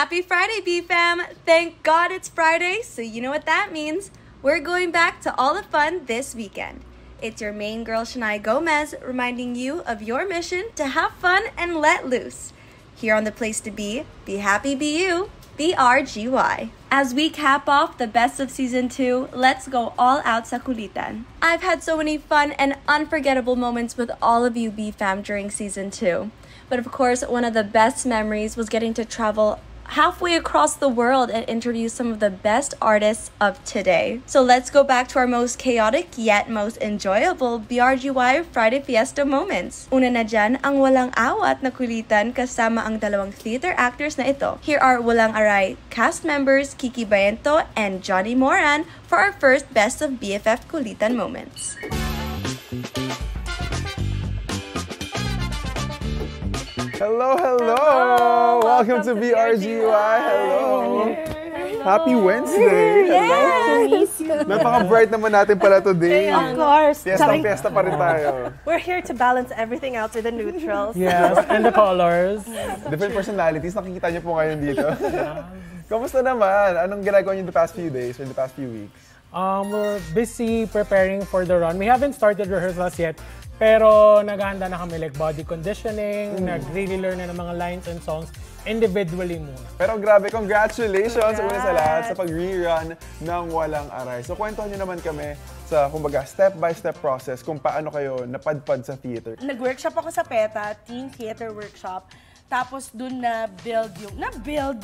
Happy Friday, B-Fam! Thank God it's Friday, so you know what that means. We're going back to all the fun this weekend. It's your main girl, Shanaia Gomez, reminding you of your mission to have fun and let loose. Here on The Place to Be happy, be you, BRGY. As we cap off the best of season 2, let's go all out sa kulitan. I've had so many fun and unforgettable moments with all of you, B-Fam, during season 2. But of course, one of the best memories was getting to travel halfway across the world and interview some of the best artists of today. So let's go back to our most chaotic yet most enjoyable BRGY Friday Fiesta moments. Una na dyan, ang walang awat na kulitan kasama ang dalawang theater actors na ito. Here are Walang Aray cast members Kiki Baento and Johnnie Moran for our first Best of BFF Kulitan moments. Hello, hello! Hello. Welcome to VRGUI! Hello. Hello! Happy Wednesday! Yes! Napaka-bright naman natin pala today. Of course! Fiesta pa rin tayo. We're here to balance everything out with the neutrals. Yes, and the colors. Different personalities. Nakikita niyo po ngayon dito. Kamusta naman? Anong ginagawa niyo the past few days or the past few weeks? We're busy preparing for the run. We haven't started rehearsals yet. Pero naghahanda na kami like body conditioning, nag-really learn na ng mga lines and songs individually muna. Pero grabe, congratulations una sa lahat sa pag-rerun ng Walang Aray. So kwentuhan niyo naman kami sa kumbaga step-by-step process kung paano kayo napadpad sa theater. Nag-workshop ako sa PETA, Teen Theater Workshop. Tapos dun na-build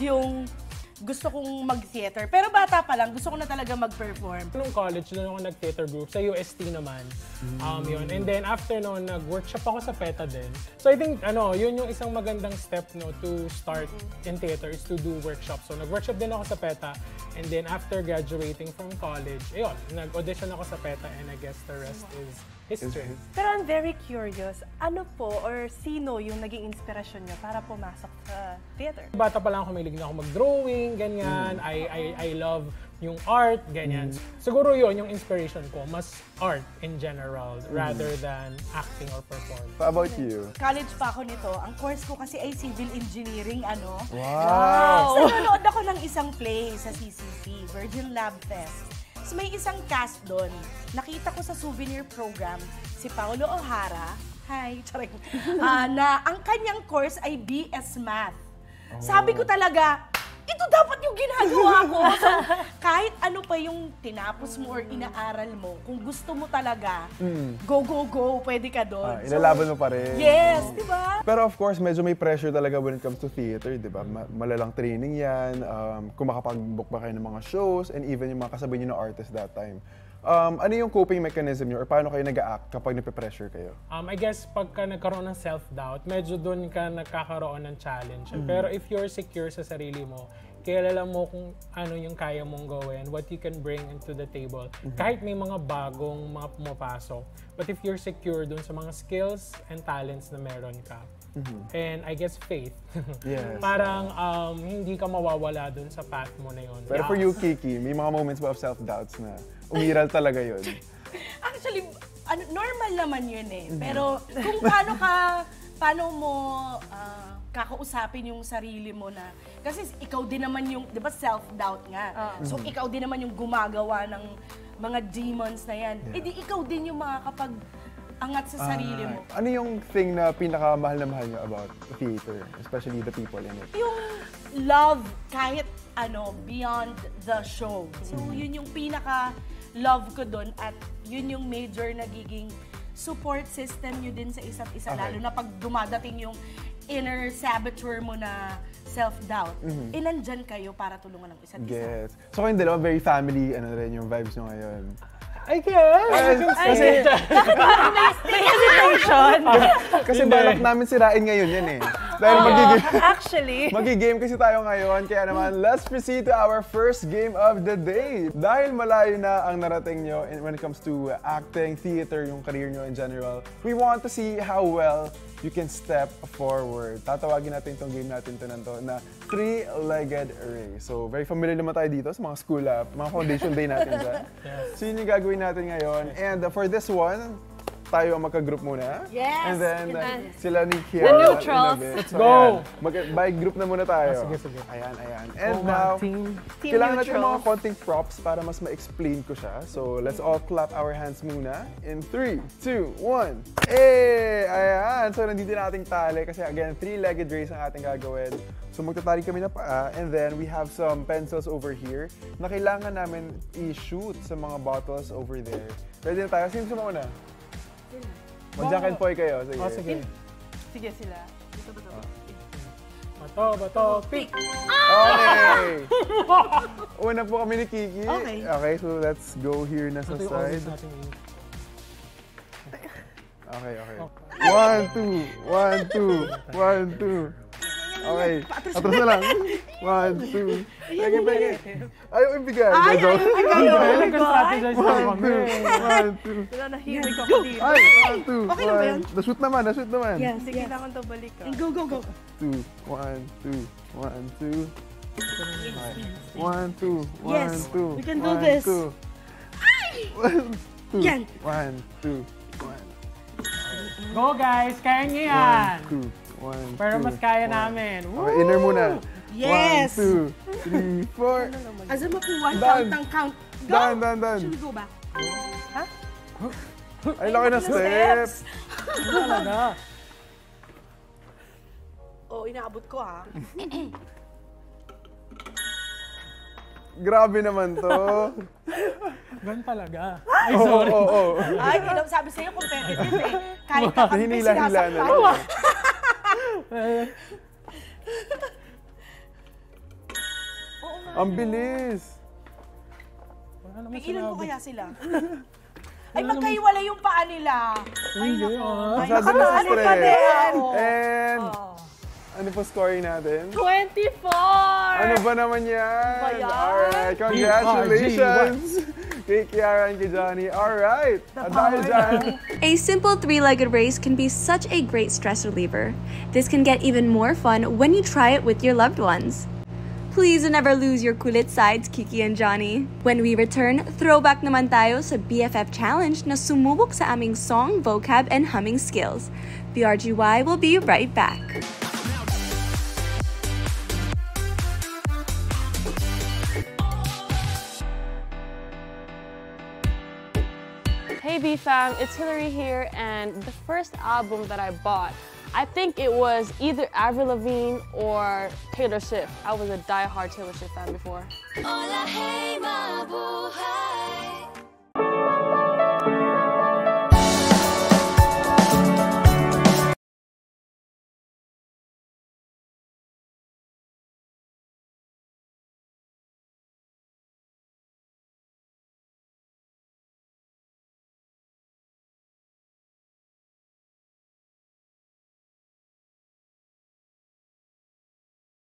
yung gusto kong mag-theater. Pero bata pa lang, gusto ko na talaga mag-perform. Nung college, doon ako nag-theater group sa UST naman. Yun. And then after noon, nag-workshop ako sa PETA din. So I think, yun yung isang magandang step no, to start in theater is to do workshops. So nag-workshop din ako sa PETA. And then after graduating from college, ayun, nag-audition ako sa PETA and I guess the rest is history. Pero I'm very curious, ano po or sino yung naging inspirasyon niyo para pumasok sa theater? Bata pa lang ako, mahilig na ako mag-drawing, ganyan. I love yung art, ganyan. Siguro yun yung inspiration ko, mas art in general rather than acting or performance. How about you? College pa ako nito. Ang course ko kasi ay civil engineering, Wow! So, nanonood ako ng isang play sa CCC, Virgin Lab Fest. So, may isang cast doon. Nakita ko sa souvenir program si Paulo Ohara, na ang kanyang course ay BS Math. Sabi ko talaga, ito dapat yung ginagawa ko. So, kahit ano pa yung tinapos mo or inaaral mo, kung gusto mo talaga, go, go, go, pwede ka doon. Inalaban mo pa rin. Yes, di ba? Pero of course, medyo may pressure talaga when it comes to theater, di ba? Malalang training yan, kung makapag-book ba kayo ng mga shows, and even yung mga kasabay nyo ng artist that time. Ano yung coping mechanism nyo or paano kayo nag-a-act kapag nape-pressure kayo? I guess pagka nagkaroon ng self-doubt, medyo doon ka nagkakaroon ng challenge. Pero if you're secure sa sarili mo, kilala mo kung ano yung kaya mong gawin, what you can bring into the table. Kahit may mga bagong mga pumapasok. But if you're secure doon sa mga skills and talents na meron ka, and I guess faith. Yes. Parang hindi ka mawawala doon sa path mo na yun. Pero for you, Kiki, may mga moments ba of self-doubts na umiral talaga yun? Actually, normal naman yun eh. Pero kung paano mo kakausapin yung sarili mo na, kasi ikaw din naman yung, di ba, self-doubt nga. So ikaw din naman yung gumagawa ng mga demons na yan. Eh di ikaw din yung makakapag-angat sa sarili mo. Ano yung thing na pinakamahal na mahal niyo about theater, especially the people in it? Yung love, kahit beyond the show. So, yun yung pinaka-love ko dun at yun yung major nagiging support system nyo din sa isa't isa. Lalo na pag dumadating yung inner saboteur mo na self-doubt. Nandyan kayo para tulungan ng isa't isa. So, kayong dalawa, very family, rin yung vibes nyo ngayon? I guess. Kasi bakit parang may hesitation? Kasi balak namin sirain ngayon yan eh. Dahil magigame kasi tayo ngayon. Kaya naman, let's proceed to our first game of the day. Dahil malayo na ang narating nyo when it comes to acting, theater, yung career nyo in general, we want to see how well you can step forward. Tatawagin natin itong game natin na three-legged array. So, very familiar naman tayo dito sa mga school up, mga foundation day natin dyan. So, yun yung gagawin natin ngayon. And for this one, tayo magka-group muna. Yes! And then, sila ni Kiara. The neutrals. Let's go! By group na muna tayo. Sige, sige. Ayan, ayan. And now, kailangan natin mga konting props para mas ma-explain ko siya. So, let's all clap our hands muna. In 3, 2, 1. Eh! Ayan! So, nandito na ating tali. Kasi again, three-legged race ang ating gagawin. So, magtatali kami na paa. And then, we have some pencils over here na kailangan namin i-shoot sa mga bottles over there. Ready na tayo? Sino sumuna? Magjakan po kayo. Sige. Oh, sige. Sige sila. Ito ba ito? Bato, bato, pick! Okay! Una po kami ni Kiki. Okay. Okay, so let's go here na sa side. Okay, okay. 1, 2, 1, 2, 1, 2. Okay. Atras na lang. 1, 2. Pagin, pagin. Ayaw ibigay. Ayaw ibigay. 1, 2, 1, 2. Wala na hirin ko ko dito. Ay, 1, 2, 1. Nashoot naman, nashoot naman. Sige naman ito balik. Go, go, go. 2, 1, 2, 1, 2. 1, 2, 1, 2. We can do this. 1, 2, 1, 2, 1. Go guys, kaya nyo yan. 1, 2, 1, 2, 4. Pero mas kaya namin. Okay, inner muna. Yes! 1, 2, 3, 4. As in, maku-one count ng count. Go! Done, done, done. Should we go ba? Ha? Ay, laki na steps! Wala na. Oo, inaabot ko ha. Grabe naman to. Gan talaga. Ay, sorry. Ay, sabi sa'yo, competitive eh. Kahit kakampi sinasakpan. Ang bilis! Pigilan ko kaya sila. Ay, magkahiwala yung paa nila. Ay, nako. Nakataan pa din. And, ano po scoring natin? 24! Ano ba naman yan? Alright, congratulations! Kay Kiara and kay Johnnie. Alright! A simple three-legged race can be such a great stress reliever. This can get even more fun when you try it with your loved ones. Please never lose your kulit sides, Kiki and Johnnie. When we return, throwback naman tayo sa BFF Challenge na sumubok sa aming song, vocab, and humming skills. BRGY will be right back. Hey BFam, it's Hillary here, and the first album that I bought, I think it was either Avril Lavigne or Taylor Swift. I was a die-hard Taylor Swift fan before.